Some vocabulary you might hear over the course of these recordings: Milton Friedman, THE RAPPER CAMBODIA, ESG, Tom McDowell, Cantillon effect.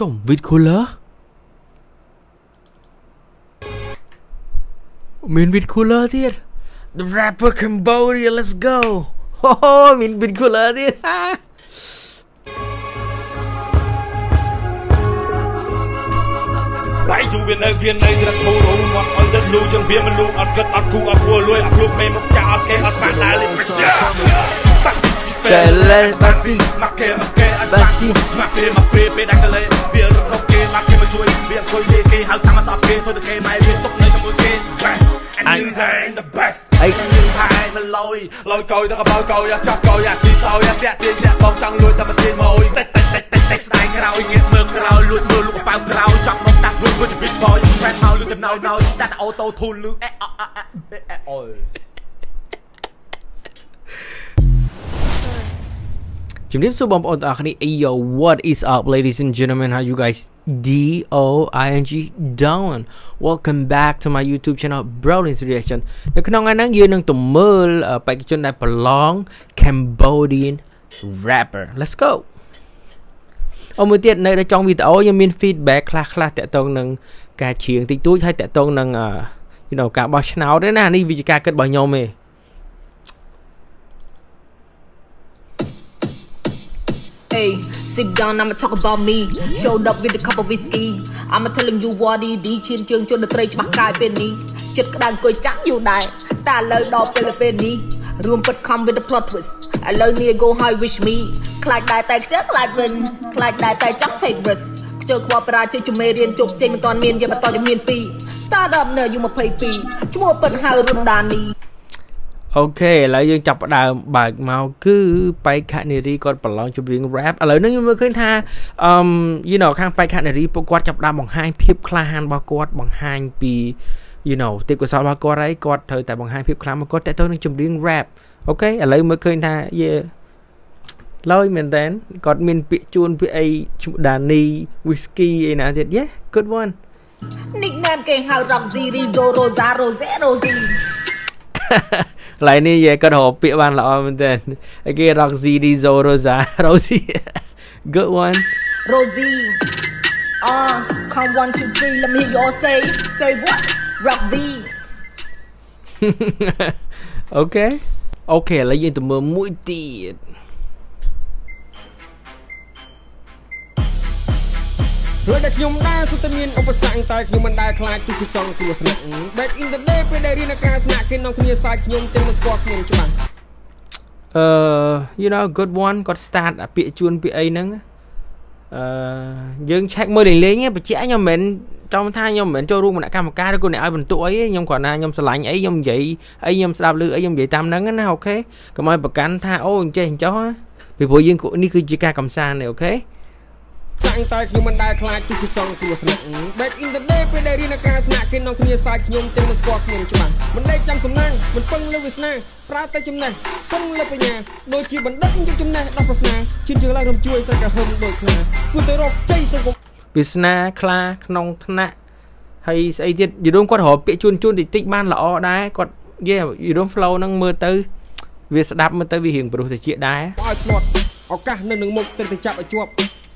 Cobit khô lơ. Mình bịt khô lơ thiệt. The Rapper Cambodia, let's go. Oh, mình bịt khô lơ thiệt. Hãy subscribe cho kênh Ghiền Mì Gõ Để không bỏ lỡ những video hấp dẫn. With a big boy, you can't now look at now that auto tool look at all. Yo, what is up, ladies and gentlemen? How you guys doing? Down. Welcome back to my YouTube channel, BRO LIN'S Reaction. Now, kailangan nang yun ng tumul pagkikun na palong Cambodian rapper. Let's go. អមទៀតនៅក្នុងចុងវីដេអូខ្ញុំមាន feedback ខ្លះៗតាក់ទងនឹងការច្រៀងតិចតួចហើយតាក់ទងនឹង you know ការបោះឆ្នោតទេណានេះវាជាការគិតរបស់ខ្ញុំទេ Hey, sit down, I'ma talk about me. Showed up with a cup of whiskey. I'ma telling you what it is. Chin chin chin the tray back guy penny. Just dang go chang you die. Ta lơ đo penny. Room but come with the plot twist. I love me go high wish me. Clack die tay just like win. Clack die tay just take risk. Chơi qua para chơi chụm mê riêng chụp chơi mình toàn miền giờ mà toàn miền pi. Start up nè, you ma pay pi. Chúa bận hao room đàn đi. Okay, ឥឡូវយើងចាប់ដើមបើកមកគឺបៃខានេរីគាត់ប្រឡងចម្រៀងរ៉េបឥឡូwនេះខ្ញុំមើលឃើញថាyou know ខាងបៃខានេរីពួកគាត់ចាប់ដើមបង្ហាញភាពក្លាហានរបស់គាត់បង្ហាញពី you know ទេពកោសលរបស់គាត់ហើយគាត់ត្រូវតែបង្ហាញភាពក្លាហានរបស់គាត់តទៅនឹងចម្រៀងរ៉េប Okay ឥឡូវមើលឃើញថា yeah ឡើយមែនតើគាត់មានពាក្យជូនពាក្យអីឈ្មោះដានី whisky អីណាទៀត yeah good one nickname គេហៅ Roxy Rizzo Rosa Rosie ឡៃនេះយកគាត់ហៅពាក្យបានល្អមែនទេគេ Roxy Rizzo Rosa Rosie good one Rosie come 1 2 3 let me hear you say what Roxy okay okay ឥឡូវយើងទៅមើលមួយទៀត Back in the day, you know, good one. Got start a bit chun piang. Young check mười lĩnh ấy, chị anh mình trong thang nhóm mình cho luôn mình đã cam một cái đó cô này ai bình tuổi nhóm còn ai nhóm sẽ lạnh ấy nhóm vậy ấy nhóm sao lư ấy nhóm vậy tam nắng á ok còn ai bậc cánh tha ô chơi thằng cháu á vì bộ riêng của ní cứ chỉ ca cầm san này ok. Back in the day, we did in a car, knocking on your side, you don't squawk in China. When they jump some land, when Pung Lewis Nan, Prata Chimney, Pung Lapina, no chip and nothing to Chimney, Office Nan, Chichil out of Jewish like a homebook. Put the rock chase of Bisna, Clark, Nong Knat. Hey, say that you don't got hot pitch on to the thick man like all that. Got, yeah, you don't flow no murder. We slap murder with him, but the cheat die. Or can't no more than the chap a chop.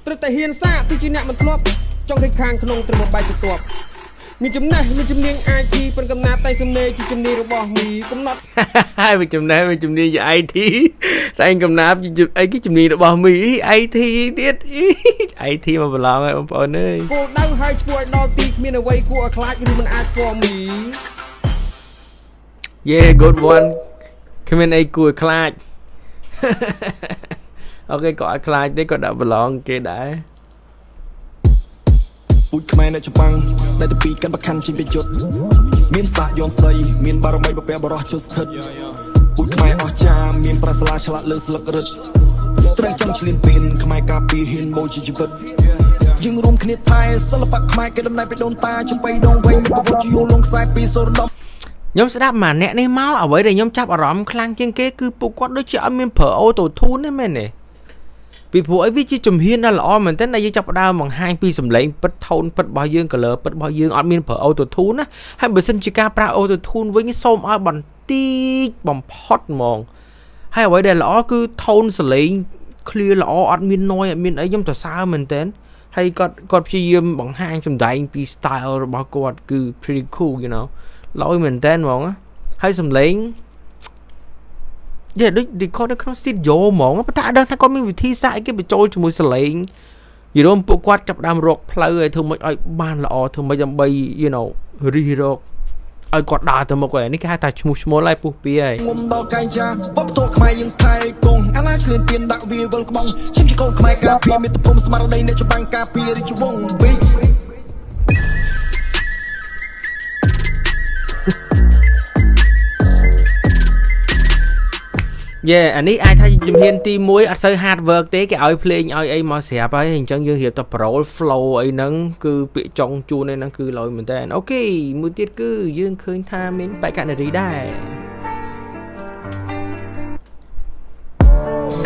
ត្រូវតែហ៊ានសាទីជាអ្នកមិនធ្លាប់ចង់ឃើញខាងក្នុងត្រូវមកបាយទៅធ្លាប់មានចំណេះមានជំនាញ IT ប៉ុនកំណាតតែសំណេះជាជំនាញរបស់មីកំណត់ good one គ្មានអីគួរឲ្យខ្លាច Okay, có ai khai đấy có đã vlog kia đã. Út khmer này chụp băng, đây từ pi cắn bạc khăn trên bề chốt. Miền Sa Yon Say, miền Ba Rồng Bay Bạc Bè Bờ Rò chốt thật. Út khmer ở cha, miền Prasala Chla Lơ Sơ Lơ Rứt. Trăng trong chìm pin, khmer cà pi hiền môi chỉ vật. Nhưng rôm khné Thái, Sơ Lơ Bạc khmer cái đâm này bị đôn ta chụp bay đôn bay, bộ bộ chiu long sai pi sơ đâm. Nhóm sẽ đáp mà nẹt này máu ở với đây nhóm chắp ở rõm khang trên kế cứ bộ quát đối chợ miền phở ô tổ thun đấy men này. ពីព្រោះអីវាជាជំហានដ៏ល្អមែនទែនដែលយើងចាប់ផ្ដើមបង្ហាញពីសម្លេងពិត tone ពិតរបស់យើង color ពិតរបស់យើងអត់មានប្រើអូតូធូនណាហើយបើសិនជាការប្រើអូតូធូនវិញសូមឲ្យបន្តិចបំផុតហ្មងហើយអ្វីដែលល្អគឺ tone សម្លេង clear ល្អអត់មាន noise អត់មានអីខ្ញុំទៅសើមែនទែន Hey, got Yum Bong Hang some dying piece style about what goo pretty cool, you know. Low and then one. Hay some lane. Yeah, they call the constant yo mong, but I don't come in with his side. I give a joy to Musa lane. You don't put what up damn rock play to make I ban or to make them by, you know, re rock. I got that to make any cat touch much more like Puppy. Pop talk my entire gong, and I shouldn't be in that we will come on. She called my copy, meet the pumps, my lane at your bank copy, it won't be. Yeah, and I tell you, hiện ti muối at so hard work they get out playing out a more sap. I think Jung here to parole flow a nung coo bit chong chun and coo low and then. Okay, muted coo, you couldn't time in back at the day.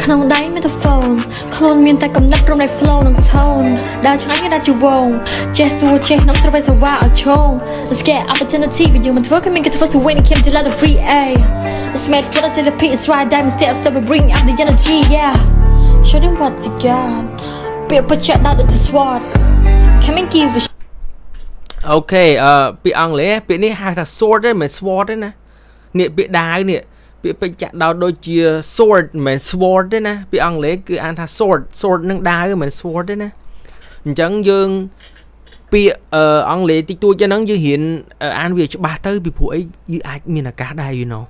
Clone dying with the phone, clone mean that I'm not from my flow and tone. That's right that you won't. Just to check, not to waste a while at home. Let's get opportunity with you and welcome me get first when it came to let a free A. It's made for the Philippines, right? Diamond steps that will bring up the energy, yeah. Show them what they got. People check out the sword. Come and give a sh. Okay, bị ăn lẽ, bị này hai thằng sword đấy, mình sword đấy nè. Nè bị đá nè, bị chặt đao đôi chia sword, mình sword đấy nè. Bị ăn lẽ cứ ăn thằng sword, sword nâng đá cái mình sword đấy nè. Chẳng dưng. Bị ăn lẽ thì tôi cho nó như hiện ăn việc cho ba tới bị phụ ấy như ai mình là cá đài, you know.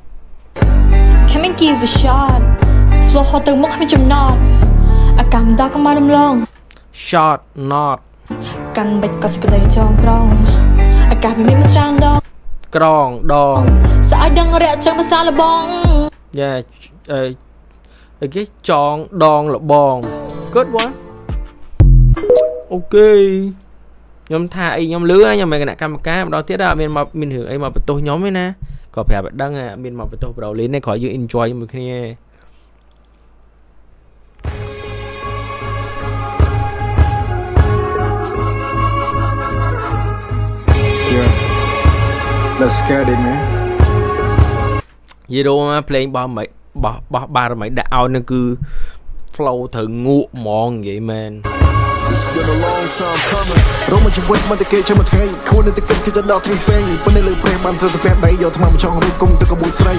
Come and give a shot. Flow hot to mock me jump not. A cam dark on my long. Shot not. Can bet cause good on ground. A cavity me drowned on. Grong dong. So I don't react to my salabong. Yeah, a gay chong dong bong. Good one. Okay. Nhóm thai, nhóm lứa, nhóm mày cái nạ cam cá. Đó tiết ra bên mập mình hưởng ấy mà tôi nhóm ấy nè. Có phải bạn đang à bên mặt với tôi đầu lên này khỏi you enjoy một cái này. Yeah. Let's get it man. Video playing ba mấy đạo nó cứ flow thử ngụ mòn vậy man. It's been a long time coming. Don't make your voice my decay, change my decay. Cool in the game, kids are not insane. When they play, man, they're the bad day. Yo, tomorrow, we're going to come to the boys' day.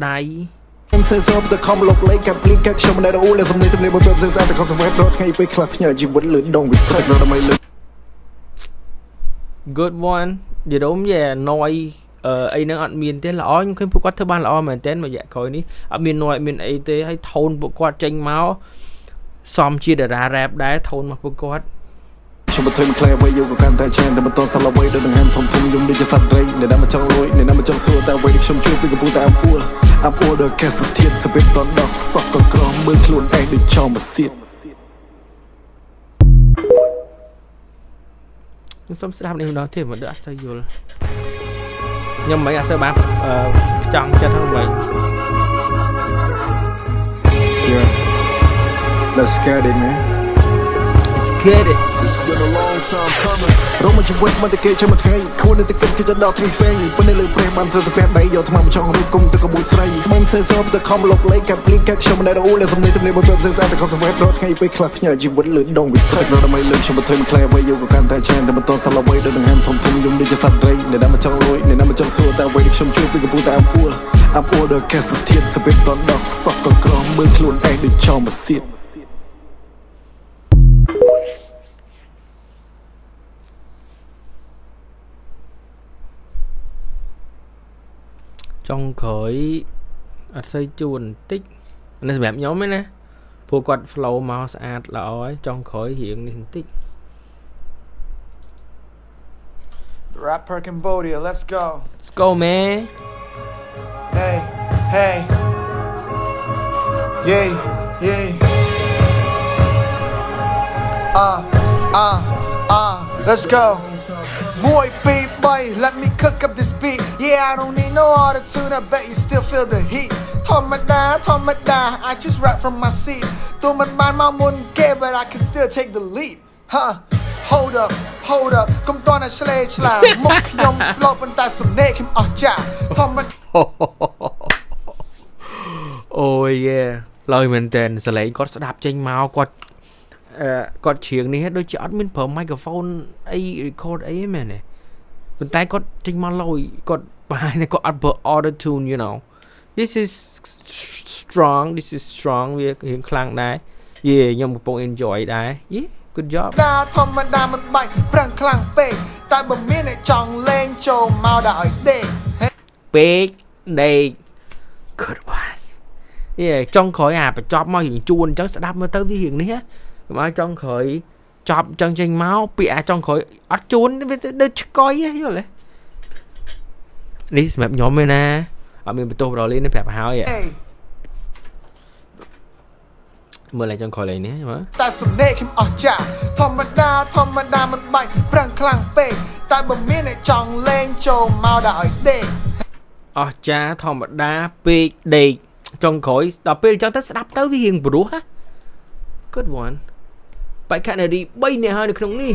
Day. I'm so sorry, the common look like I'm playing catch. I'm not all as I'm not able to say that because I'm not going to play club. Yeah, you would look down with that. Not on my look. Good one. You don't, yeah, noise. Ai đang ăn miền thế là ó nhưng khi phụ quát thứ ba là ó mà tên mà dạ coi ní. Ăn miền nội miền ấy thế hay thôn phụ quát tranh máu. Some cheater rap that tone of God. She would turn clear where you can't change the buttons all away to the hand from you. Did you subway? The damage all right, the damage so that way to some truth to the boot. I'm poor. I'm poor. The cassette is a bit on the soccer ground. We're clone and the charm of seat. Some stuff named on him, but that's how you'll. You may as well map Chang Chatterway. Let's get it, man. Let's get it. It's been a long time coming. Don't make your voice my decay, change my decay. Cool in the game, kids are not insane. When they play, man, they're the bad day. Yo, tomorrow, we're going to come to the boys' day. Mom says up the common look like I'm playing catch. I'm not all as I'm not able to say that because I'm not going to play club. Yeah, you would look down with that. Not on my lunch, but turn clear where you can't change. The buttons all away to the hand from you. Did you subway? The damage all right, the damage all so that way to some truth to the boot. I'm poor. I'm poor. The cassette is a bit on the soccer ground. We're clone and the charm of seat. Trong khởi ắt xây chuồn tích nó mẹp nhóm ấy nè phù quạt flow màu sạt là ói trong khởi hiện nên tích. The Rapper Cambodia, let's go. Let's go man. Hey, hey. Yeah, yeah. Let's go. Boy, beat, boy, let me cook up this beat. Yeah, I don't need no auto-tune, I bet you still feel the heat. Tom McDowell, I just rap from my seat. Don't mind my moon care, but I can still take the lead. Huh? Hold up, hold up. Come down a sledge line. Mock yum slope and that's some neck him on ja. Tom McDowell. Oh yeah. Lời mình tên sẽ lấy có đạp trên máu quật. cọt chuyện này hết đôi chợ mình mở microphone ấy record ấy mà này bên tai cọt trình mà lâu cọt bài này cọt upper order tune you know this is strong việc hiện khang đấy yeah nhưng mà phong enjoy đấy yeah good job Tom McDowell mình bay răng khang pe tại bờ miền này tròn lên trầu màu đỏ đê big day good one yeah trong khỏi à phải chop mau hiện chuồn chẳng sẽ đáp mới tới với hiện này á mà trong khỏi chop trong tranh máu pịa trong khỏi ắt chuồn để coi ấy rồi đấy đi xem nhóm bên nè ở miền Bắc tôi rồi lên nó phải háo vậy mưa lại trong khỏi này nhé mà ta sủng nệ kim ở chả thom mật đa mình bay răng khang pe tại bờ miền này tròn lên trầu màu đỏ đê ở chả thom mật đa pe đê trong khối tập bên trong tất đáp tới với hiền của đúa ha good one bạn khán này đi bay này hơi được không đi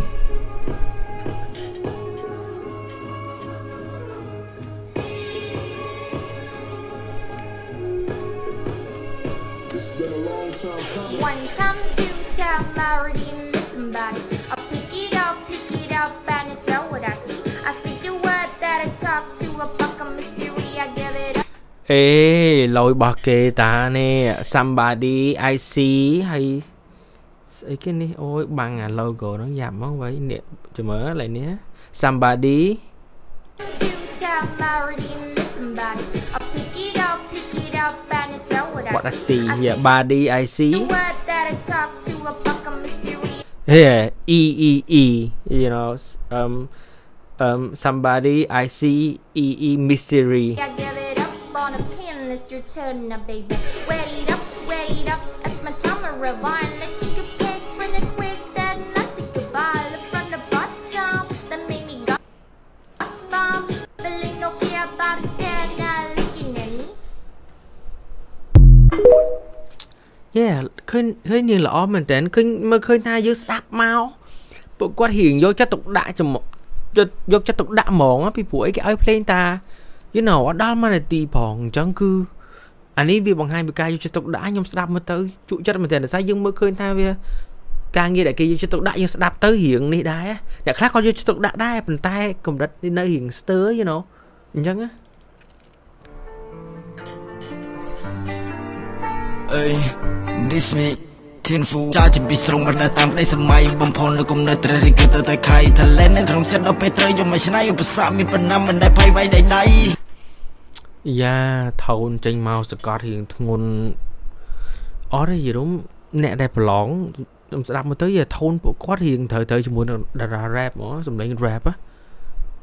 one time two time I already miss somebody I pick it up and it's all what I see I speak the word that I talk to a fuck a mystery I give it up. Ê, lôi bà kê ta nè, somebody I see hay ấy cái này, ôi bằng à logo nó giảm không vậy nè, chờ mở lại nè, somebody. What I see, yeah, body I see. Yeah, e, you know, somebody I see, e mystery. It's your turn now, baby. Wait up, as my time will rewind. Let's take a pic, bring it quick, then I say goodbye. Look from the bottom, that made me go. I smile, feeling no fear about a stand, not looking at me. Yeah, khơi như là ôm mình tên, khơi na dưới sáp máu. Bộ quát hiền vô chất tục đã cho một, vô chất tục đã mòn á, bị buổi cái ơi play ta. You know, đó mà là tì phỏng chẳng cư anh ấy vì bằng hai mươi ca vô chất tộc đã nhưng sẽ đạp mới tới trụ chất mình thề là sao nhưng mới khơi ta về càng nghe đại kia vô chất tộc đã nhưng sẽ đạp tới hiện đi đá á đã khác con vô chất tộc đã đá bằng tay cầm đất đi nơi hiện tới you know chẳng á ơi this me thiên phú cha chỉ bị sùng bật là tam đây sớm mai bấm phone là cùng nơi trời kia tới tới khai thằng lên nó không sẽ đâu phải trời dùng máy này ở bờ mi bên nam mình đã phải vay đại đây yeah, thôn tranh mau Scott hiện ngôn ở đây gì đúng nè đẹp lõng đạp mà tới giờ thôn bộ quát hiện thời tới chúng muốn ra rap đó dùng đánh rap á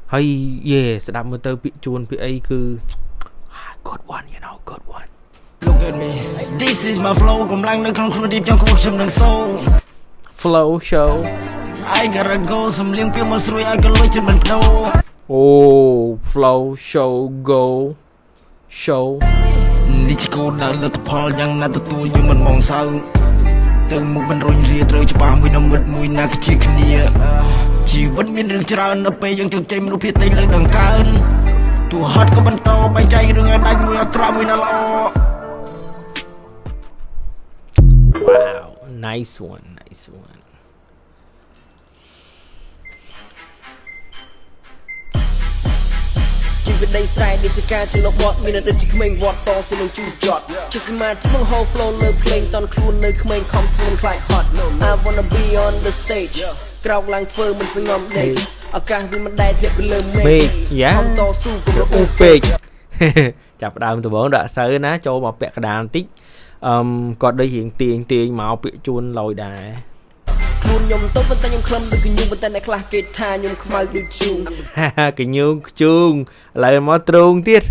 hay yeah sẽ đạp mà tới bị chuồn bị ấy cứ good one you know good one look at me this is my flow cùng lăng nơi con khu điệp trong cuộc sống đằng sâu flow show I gotta go some liên piêu mà rồi I gotta lôi chân mình đâu oh flow show go show đi chỉ có đợi là tập hall nhưng là tập tôi nhưng mình mong sao từng một bên rồi ria rồi cho ba mươi năm mệt mùi na cái chiếc nia chỉ vẫn miên đường trao nó pe nhưng trong trái mình biết tay lên đằng cơn tụ hot có bắn tàu bay chạy đường anh đánh mùi trao mùi na lo wow nice one đây sai đi chơi ca chơi lộc bọt mình là đơn chỉ mình vọt to xin lùng chụp giọt chơi xin mà chúng mong hô flow nơi mình toàn khuôn nơi mình không khuôn lại hot I wanna be on the stage crowd lang phơ mình sưng ngầm đây ở càng vì mình đại thiệt với lời mình không to su cùng nó u pig chập đam từ bốn đã sới ná cho mà bẹt đàn tích còn đây hiện tiền màu bị chuồn lồi đài luôn nhom tốt vẫn ta nhom khom được kinh nhung vẫn ta này class kê tha nhom khmal được chung haha kinh nhung chung lại mà trung tiết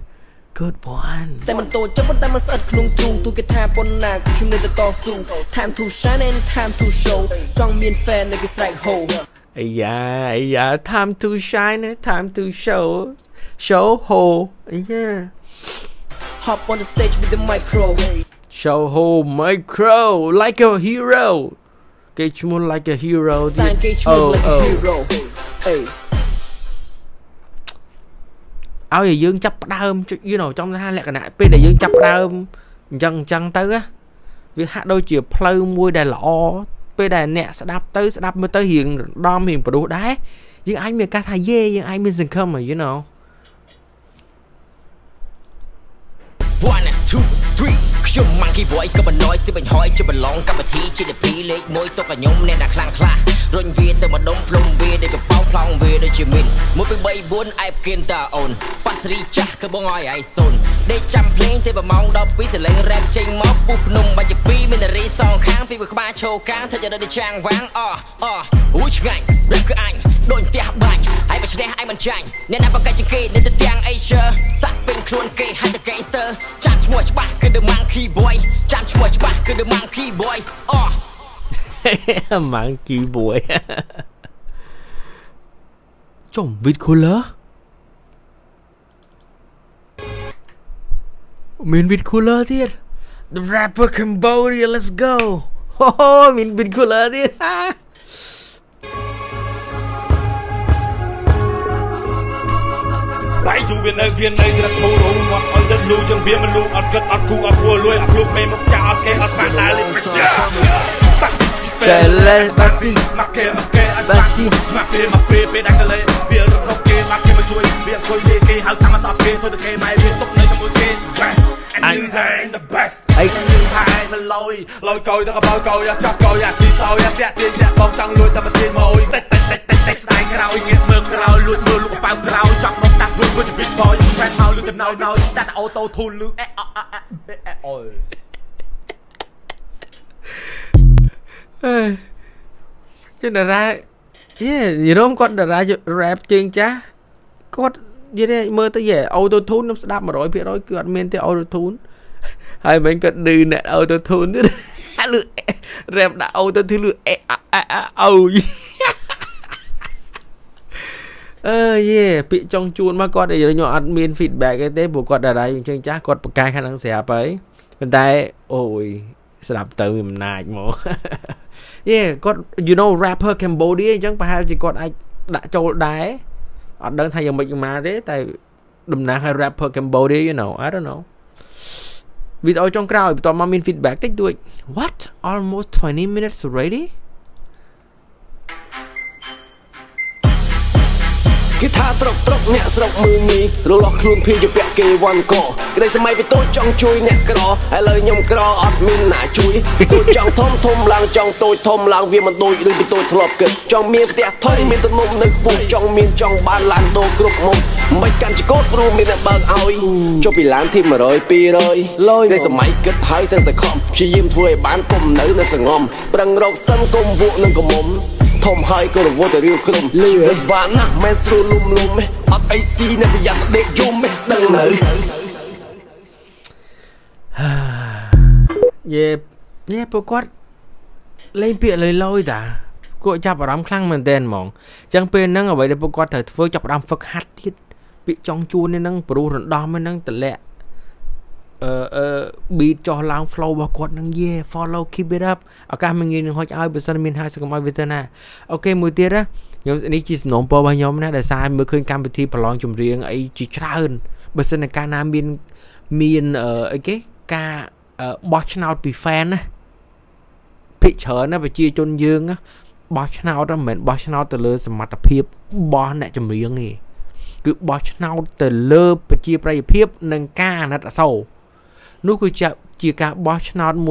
good one tại mình tổ chức vẫn ta mà sợt khung chung tôi kê tha pon na của chúng nên ta to sung time to shine and time to show trong miền fan này cái sảnh hồ ấy da time to shine time to show show hồ yeah hop on the stage with the micro show hồ micro like a hero Gage like a hero. Áo gì dương chấp đơm you know trong hai lẹ cả nại bên để dương chấp đơm chân tới á. Việc hạ đôi chìa play môi đài lọ. ពេល ដែល អ្នក ស្ដាប់ទៅរៀង ដំ រៀង ប្រុស ដែរ យើង អាច មាន កាស ថា យេ យើង អាច មាន សង្ឃឹម you know 1 2 3 Your monkey boy, come and noise, come and hoy, come and long, come and tea, come and pee, lake, moi, to a young, then a clang clang. Run weird, them a dumb plum weird, they go plong weird, they mean. Moving by bone, I've gained their own. Patri, Jack, come on, I soon. They jump playing, they were mound up with the lane, ranching mob, boop, no, but you pee, and the race song can't be with my show, can't touch the chang, wang, which gang, rip the eye, don't tap back. I was there, I'm a giant, then I'm a catching gate, then the young Asia, sapping, clone, gay, had the gangster, judge, watch back, and the monkey. Boy, judge watch back to the monkey boy. Oh, monkey boy. Chồng vịt khô lơ. Mình vịt khô lơ thiệt. The Rapper Cambodia, let's go. Oh, mình vịt khô lơ thiệt. Hãy subscribe cho kênh Ghiền Mì Gõ Để không bỏ lỡ những video hấp dẫn With a big boy, you ran out, look at now, that auto tool, look at all. Trên đà ra, yeah, gì đó không có đà ra rap chuyên chá. Có gì đây, mơ tới về auto tool nó đạp mà rồi, phía đó cứ admin tới auto tool. Hai mình có đưa nè auto tool nữa. Lựa rap đã auto tool lựa yeah, bị trong chuôn mà có để nhỏ admin feedback cái tế của con đã đây chương chắc con cái khả năng sẽ ấy bên tay ôi sẽ đạp tới mình nài mỏ yeah con you know Rapper Cambodia chẳng phải hai chỉ con ai đã trâu đáy ở đơn thay giờ mình mà đấy tại đùm nàng hay Rapper Cambodia you know I don't know vì tôi trong crowd toàn mà mình feedback tích đuổi what almost 20 minutes already Khi tha trọc trọc nhạc sọc mưu nghi Rồi lọc luôn phía dù bẹt kê văn cổ Cái này sẽ mày bị tôi chong chui nhạc cỏ Hãy lời nhông cỏ ọt mình nả chui Vì tôi chong thông làng chong tôi thông làng Vì mà tôi đừng bị tôi thọ lọc cực Chong miên tẹt thôi miên tôi mông nơi bụng Chong miên chong ban làng đô cực mông Mày càng chỉ cốt vô miên là bằng oi Cho bị làng thêm mà rồi pi rồi Cái này sẽ mày kết hơi thân tài khom Chỉ dìm thuê bán cùng nấu nơi sẽ ngom Bằng rộng sân công vụ nâng của mông Tom high go to water real crum Live banana man through lum lum Up AC na yak de yum dang neu Yeah yeah ពួកគាត់ លេង ពាក្យ លយ តា ពួក ចាប់ អារម្មណ៍ ខ្លាំង មែនតើ ហ្មង ចឹង ពេល ហ្នឹង អ្វី ដែល ពួកគាត់ ត្រូវ ធ្វើ ចាប់ អារម្មណ៍ ហ្វឹក ហាត់ ទៀត ពាក្យ ចង់ ជួន នេះ ហ្នឹង ព្រោះ រំដំ ហ្នឹង តម្លាក់ beat ចោះឡើង flow របស់គាត់ នឹង yeah follow keep it up ឱកាសមិនងាយនឹងហុចឲ្យបើសិនមាន fan ណា នោះគឺជាការបោះឆ្នោតមួ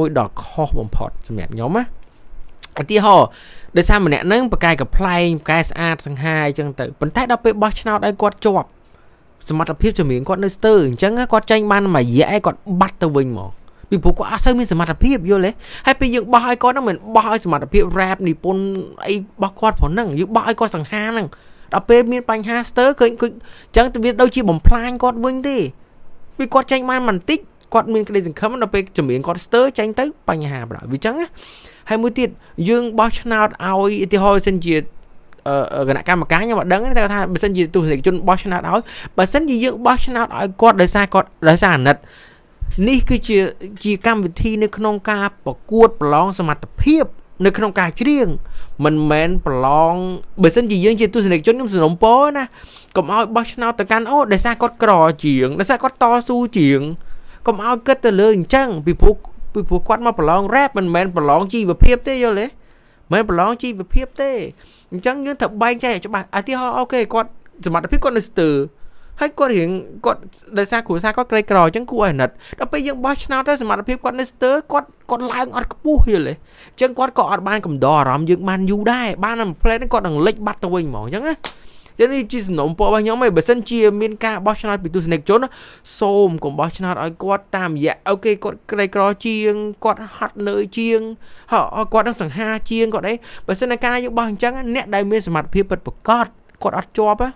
យដ៏ខុសបំផុតសម្រាប់ខ្ញុំណាអតិថិហោដោយសារម្នាក់ហ្នឹងប្រកាយកផ្លែងផ្កាយស្អាតសង្ហាអញ្ចឹងគាត់ចាញ់បានមួយយៈឯងគាត់បាត់ទៅវិញមកពីព្រោះគាត់អត់សូវមានសមត្ថភាពយល់ទេហើយពេលយើងបោះឲ្យគាត់ហ្នឹងមិនបោះឲ្យសមត្ថភាព Quạt mình cái dừng khấm nó phải chuẩn bị con stir tránh tới bằng hà bảo vì chẳng á hay mũi tiệt dương bao nào ao thì thôi xin gì gần cả một cái nhưng mà đấng theo thay xin gì tôi sẽ chôn bao nào đó bà xin gì dương bao nào đó quạt đời xa quạt đời xa nật ní cứ chỉ cam vị thi nơi khôn ca bỏ cuột lon sầm mặt hiệp nơi khôn ca chứ riêng mình men lon bà xin gì dương chỉ tôi sẽ chôn những sự nóng bó na còn ao bao nào từ can ô đời xa quạt cò chuyện đời xa quạt to su chuyện Come out, cut the learn chang. People quát mà prolong rap, mình men prolong chi và phép thế vô lẽ. Mấy bà lóng chi với phép thế. Chẳng những thật bay chạy cho bà. À thì họ ok, con dù mặt là phép con là từ. Hãy con hiện con đời xa của xa có cây cỏ chẳng cụ ảnh nật. Đó bây giờ bác nào ta dù mặt là phép con là từ. Con lại ngọt cấp bố hiểu lệ. Chẳng con có ban cầm đỏ rõm dưỡng man dù đai. Ban nằm phê nó con đang lệch bắt tao quên mỏ chẳng á. Thế nên chỉ nộm bộ bằng nhóm mày bởi sân chia miên ca bó chân hạt bị tù sân nạch chốn. Xôm cũng bó chân hạt oi quát tam dạ. Ok quát cây cỏ chiêng, quát hạt nơi chiêng. Họ quát đang sẵn ha chiêng quát đấy. Bởi sân này ca những bó hình trắng nét đai miên sẵn mặt phía bật bởi cót. Quát ọt chóp á.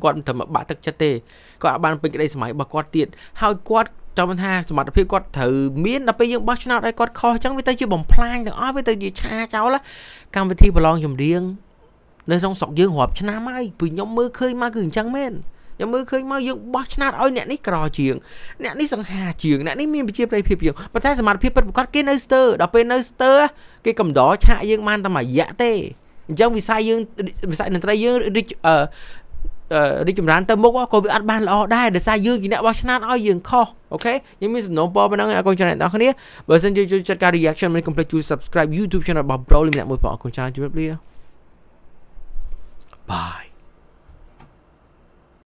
Quát thầm bạ tắc chá tê. Quát bàn bình cái đây sẵn máy bà quát tiện. Hoi quát trong bên hai sẵn mặt phía quát thử miên. Đã bây giờ bó chân hạt oi quát khó chẳng với tay chưa bỏng plan. Đó với tay gì cha cháu lá. Cam với thi bà lon dùm riêng. Nơi trong sọc dương hộp chân mai vì nhóm mơ khơi mà gừng trắng men. Nhóm mơ khơi mà dương bó chân nát ôi nẹ ní cỏ chiếng. Nẹ ní sẵn hà chiếng, nẹ ní miên bị chiếp đây phiếp chiếng. Mà thay sẵn mặt phiếp bật một cách cái nơi sơ. Đó bên nơi sơ cái cầm đó chạy dương man ta mà dạ tê. Trong vì sai dương, vì sai nền trai dương đi chùm rán tâm mốc á. Còn việc ăn ban là ổ đai để sai dương thì nẹ bó chân nát ôi dương kho. Ok, nhưng mình nóng bó bên năng ngạc con channel đó khá. Và xin cho chất ca reaction mình complete to subscribe YouTube channel BRO LIN'S REACTIONS. Bye.